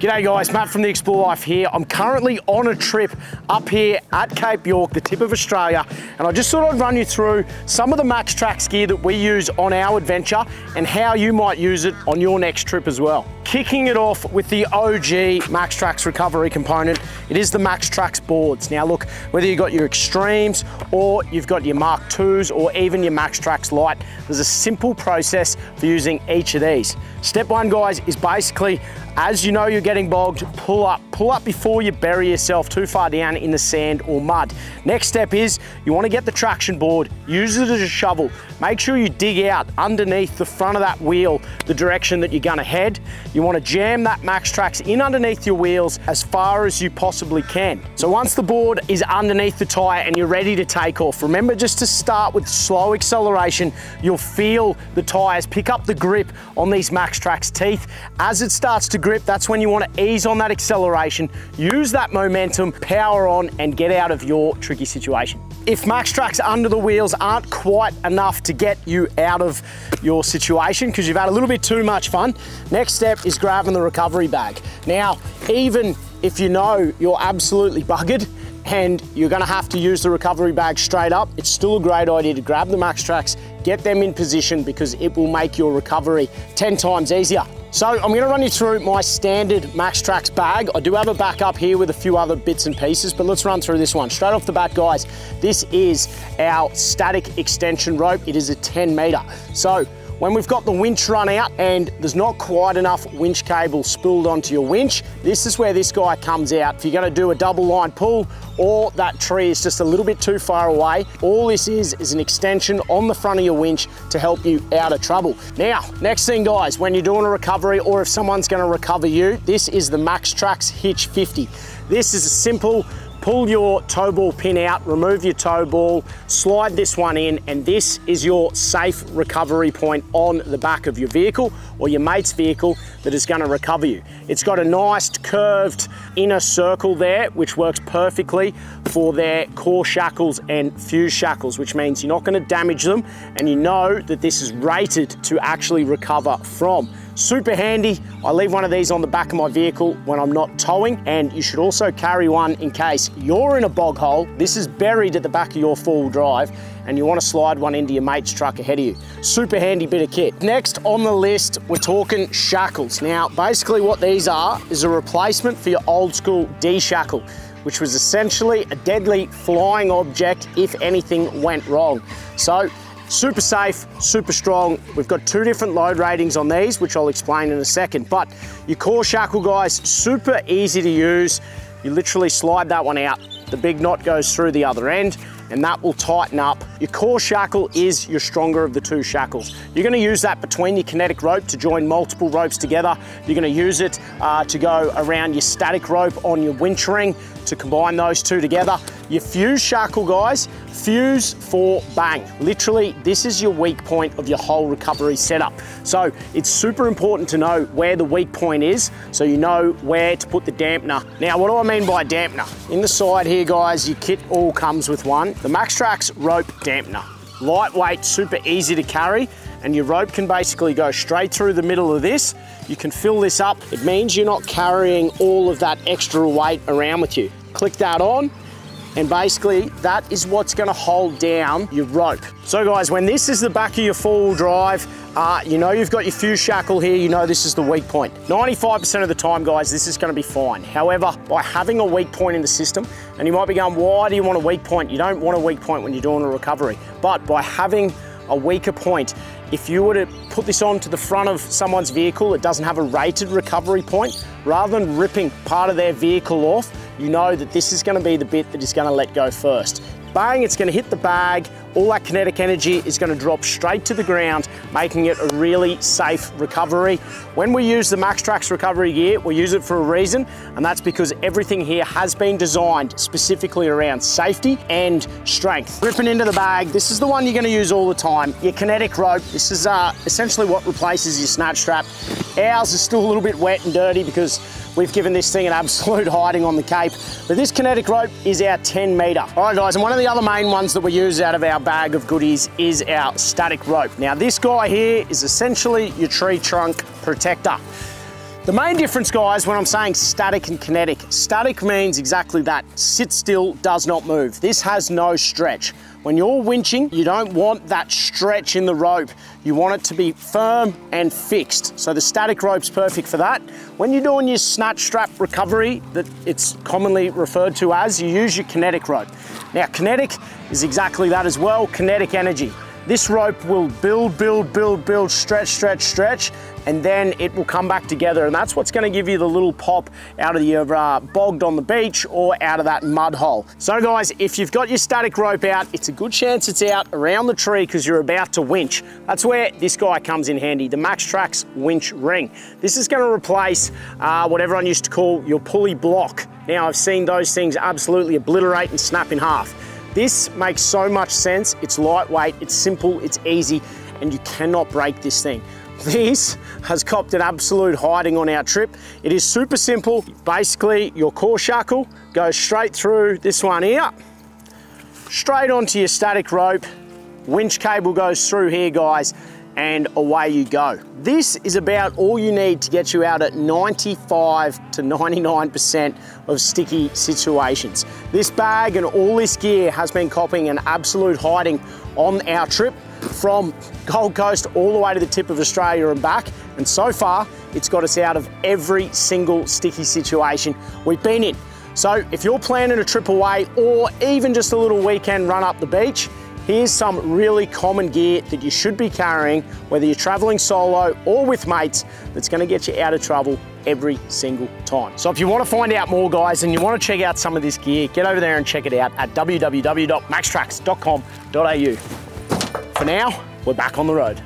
G'day guys, Matt from The Explore Life here. I'm currently on a trip up here at Cape York, the tip of Australia, and I just thought I'd run you through some of the MaxTrax gear that we use on our adventure and how you might use it on your next trip as well. Kicking it off with the OG MaxTrax recovery component, it is the MaxTrax boards. Now look, whether you've got your Extremes or you've got your Mark IIs or even your MaxTrax Lite, there's a simple process for using each of these. Step one, guys, is basically, as you know you're getting bogged, pull up before you bury yourself too far down in the sand or mud. Next step is you want to get the traction board, use it as a shovel. Make sure you dig out underneath the front of that wheel the direction that you're going to head. You want to jam that MaxTrax in underneath your wheels as far as you possibly can. So once the board is underneath the tyre and you're ready to take off, remember just to start with slow acceleration. You'll feel the tyres pick up the grip on these MaxTrax teeth. As it starts to grip, that's when you want to ease on that acceleration, use that momentum, power on, and get out of your tricky situation. If MaxTrax under the wheels aren't quite enough to get you out of your situation because you've had a little bit too much fun, next step is grabbing the recovery bag. Now, even if you know you're absolutely buggered and you're going to have to use the recovery bag straight up, it's still a great idea to grab the MaxTrax, get them in position, because it will make your recovery 10 times easier. So I'm going to run you through my standard MaxTrax bag. I do have a backup here with a few other bits and pieces, but let's run through this one. Straight off the bat, guys, this is our static extension rope. It is a 10 meter. So when we've got the winch run out and there's not quite enough winch cable spooled onto your winch, this is where this guy comes out. If you're going to do a double line pull, or that tree is just a little bit too far away, all this is an extension on the front of your winch to help you out of trouble. Now, next thing, guys, when you're doing a recovery or if someone's gonna recover you, this is the MaxTrax Hitch 50. This is a simple, pull your toe ball pin out, remove your toe ball, slide this one in, and this is your safe recovery point on the back of your vehicle or your mate's vehicle that is gonna recover you. It's got a nice curved inner circle there, which works perfectly for their core shackles and fuse shackles, which means you're not going to damage them, and you know that this is rated to actually recover from. Super handy. I leave one of these on the back of my vehicle when I'm not towing, and you should also carry one in case you're in a bog hole. This is buried at the back of your four-wheel drive and you want to slide one into your mate's truck ahead of you. Super handy bit of kit. Next on the list, we're talking shackles. Now, basically what these are is a replacement for your old school D-shackle, which was essentially a deadly flying object if anything went wrong. So, super safe, super strong. We've got two different load ratings on these, which I'll explain in a second. But your core shackle, guys, super easy to use. You literally slide that one out. The big knot goes through the other end, and that will tighten up. Your core shackle is your stronger of the two shackles. You're gonna use that between your kinetic rope to join multiple ropes together. You're gonna use it to go around your static rope on your winch ring to combine those two together. Your fuse shackle, guys, fuse for bang. Literally, this is your weak point of your whole recovery setup. So it's super important to know where the weak point is so you know where to put the dampener. Now, what do I mean by dampener? In the side here, guys, your kit all comes with one. The MaxTrax Rope Dampener. Lightweight, super easy to carry, and your rope can basically go straight through the middle of this. You can fill this up. It means you're not carrying all of that extra weight around with you. Click that on, and basically that is what's gonna hold down your rope. So guys, when this is the back of your four-wheel drive, you know you've got your fuse shackle here, you know this is the weak point. 95% of the time, guys, this is going to be fine. However, by having a weak point in the system, and you might be going, why do you want a weak point? You don't want a weak point when you're doing a recovery. But by having a weaker point, if you were to put this onto the front of someone's vehicle, it doesn't have a rated recovery point. Rather than ripping part of their vehicle off, you know that this is going to be the bit that is going to let go first. Bang, it's going to hit the bag, all that kinetic energy is going to drop straight to the ground, making it a really safe recovery. When we use the MaxTrax recovery gear, we use it for a reason, and that's because everything here has been designed specifically around safety and strength. Ripping into the bag, this is the one you're going to use all the time. Your kinetic rope, this is essentially what replaces your snatch strap. Ours is still a little bit wet and dirty because we've given this thing an absolute hiding on the Cape. But this kinetic rope is our 10 meter. All right, guys, and one of the other main ones that we use out of our bag of goodies is our static rope. Now, this guy here is essentially your tree trunk protector. The main difference, guys, when I'm saying static and kinetic, static means exactly that. Sit still, does not move. This has no stretch. When you're winching, you don't want that stretch in the rope. You want it to be firm and fixed. So the static rope's perfect for that. When you're doing your snatch strap recovery, that it's commonly referred to as, you use your kinetic rope. Now, kinetic is exactly that as well, kinetic energy. This rope will build, build, build, build, stretch, stretch, stretch, and then it will come back together. And that's what's going to give you the little pop out of your bogged on the beach or out of that mud hole. So guys, if you've got your static rope out, it's a good chance it's out around the tree because you're about to winch. That's where this guy comes in handy, the MaxTrax Winch Ring. This is going to replace what everyone used to call your pulley block. Now, I've seen those things absolutely obliterate and snap in half. This makes so much sense. It's lightweight, it's simple, it's easy, and you cannot break this thing. This has copped an absolute hiding on our trip. It is super simple. Basically, your core shackle goes straight through this one here, straight onto your static rope. Winch cable goes through here, guys, and away you go. This is about all you need to get you out at 95 to 99% of sticky situations. This bag and all this gear has been copping an absolute hiding on our trip from Gold Coast all the way to the tip of Australia and back. And so far, it's got us out of every single sticky situation we've been in. So if you're planning a trip away or even just a little weekend run up the beach, here's some really common gear that you should be carrying, whether you're traveling solo or with mates, that's gonna get you out of trouble every single time. So if you wanna find out more, guys, and you wanna check out some of this gear, get over there and check it out at www.maxtrax.com.au. For now, we're back on the road.